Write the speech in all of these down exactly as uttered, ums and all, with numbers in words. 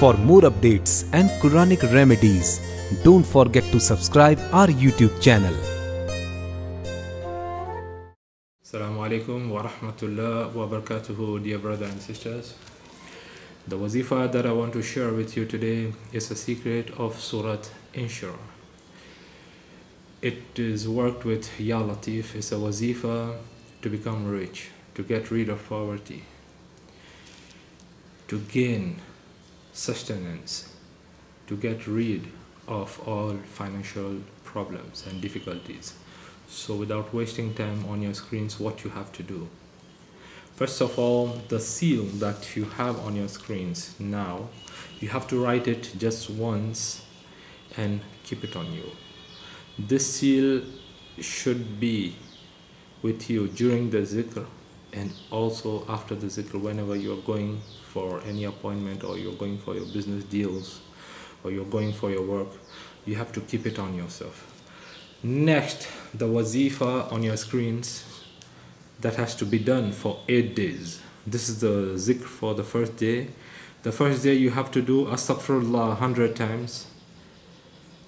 For more updates and Quranic remedies, don't forget to subscribe our YouTube channel. Assalamu alaikum wa rahmatullah wa barakatuhu, dear brothers and sisters. The wazifa that I want to share with you today is a secret of Surah al-Inshirah. It is worked with Ya Latif. It's a wazifa to become rich, to get rid of poverty, to gain sustenance, to get rid of all financial problems and difficulties. So without wasting time on your screens, what you have to do, first of all, the seal that you have on your screens now, you have to write it just once and keep it on you. This seal should be with you during the zikr and also after the zikr, whenever you're going for any appointment or you're going for your business deals or you're going for your work. You have to keep it on yourself. Next, the wazifa on your screens that has to be done for eight days. This is the zikr for the first day. The first day you have to do astaghfirullah one hundred times,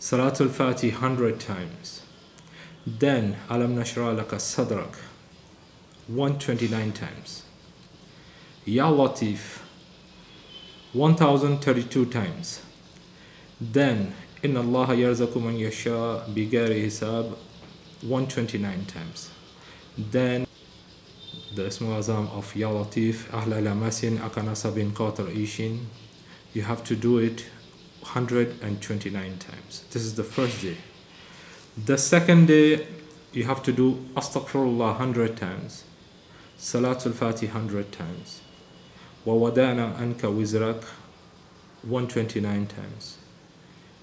salatul fatiha one hundred times, then alam nashrā lakas-sadrak one hundred twenty-nine times, Ya Latif one thousand thirty-two times, then Inna allaha yarzaku man yasha'a bi gairi hisab one hundred twenty-nine times, then the Ismul Azam of Ya Latif, Ahlal Amasin akanasa bin qatar ishin, you have to do it one hundred twenty-nine times. This is the first day. The second day you have to do astaghfirullah one hundred times, salatul fatiha one hundred times, Wawadana Anka wizraq one hundred twenty-nine times,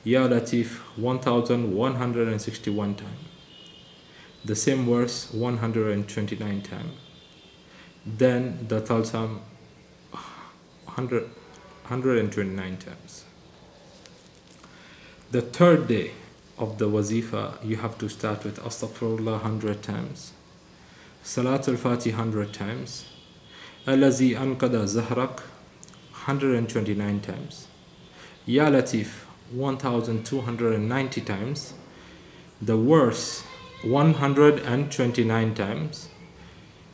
Ya Latif one thousand one hundred sixty-one times, the same verse one hundred twenty-nine times, then the Talsam one hundred, one hundred twenty-nine times. The third day of the wazifa, you have to start with astaghfirullah one hundred times, salatul fatiha one hundred times, al-lazi anqada zahrak one hundred twenty-nine times, Ya Latif one thousand two hundred ninety times, the verse one hundred twenty-nine times,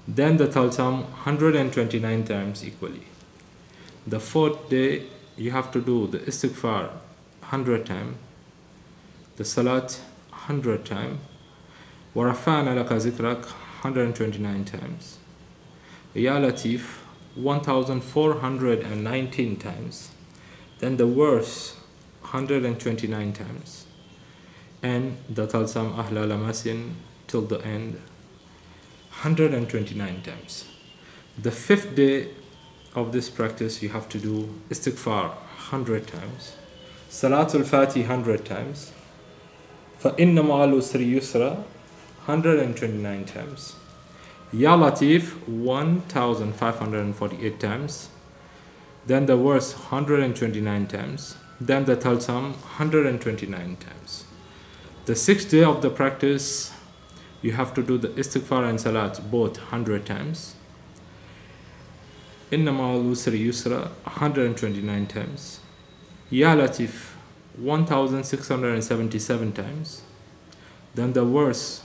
then the Talsam one hundred twenty-nine times equally. The fourth day you have to do the istighfar one hundred times, the salat one hundred times, wa rafaa'na laka zikrak one hundred twenty-nine times, Ya Latif one thousand four hundred nineteen times, then the verse one hundred twenty-nine times, and the Talsam Ahlal Amasin till the end one hundred twenty-nine times. The fifth day of this practice you have to do istighfar one hundred times, salatul fatiha one hundred times, Fa'inna ma'alusri yusra one hundred twenty-nine times, Ya Latif one thousand five hundred forty-eight times, then the verse one hundred twenty-nine times, then the Talsam one hundred twenty-nine times. The sixth day of the practice you have to do the istighfar and salat both one hundred times, Innama'al Usri Yusra one hundred twenty-nine times, Ya Latif one thousand six hundred seventy-seven times, then the verse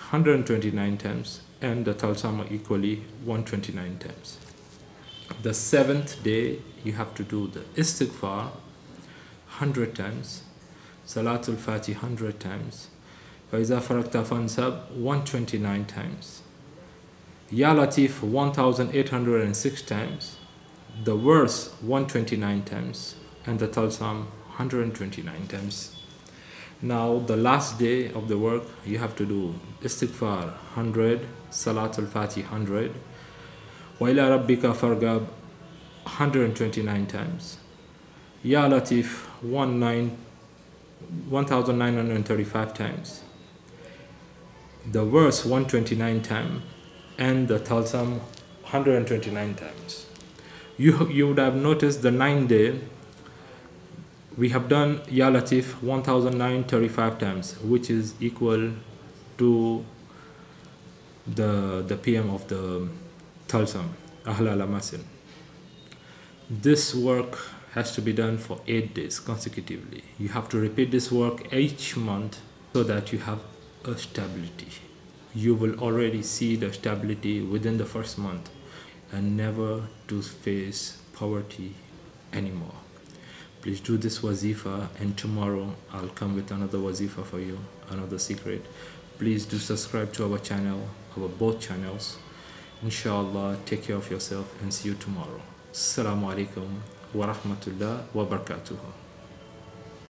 one hundred twenty-nine times, and the Talsam equally one hundred twenty-nine times. The seventh day you have to do the istighfar one hundred times, salatul fatiha one hundred times, Faisafarakta Fansab one hundred twenty-nine times, Ya Latif one thousand eight hundred six times, the verse one hundred twenty-nine times, and the Talsam one hundred twenty-nine times. Now the last day of the work, you have to do istighfar one hundred, salatul fatiha one hundred, wa ila rabbika fargab one hundred twenty-nine times, Ya Latif one thousand nine hundred thirty-five times, the verse one hundred twenty-nine times, and the Talsam one hundred twenty-nine times. You, you would have noticed the ninth day we have done Ya Latif one thousand nine hundred thirty-five times, which is equal to the, the P M of the Talsam Ahlal Amasin. This work has to be done for eight days consecutively. You have to repeat this work each month so that you have a stability. You will already see the stability within the first month and never to face poverty anymore. Please do this wazifa, and tomorrow I'll come with another wazifa for you, another secret. Please do subscribe to our channel, our both channels. Inshallah, take care of yourself and see you tomorrow. Assalamu alaikum wa rahmatullah wa barakatuhu.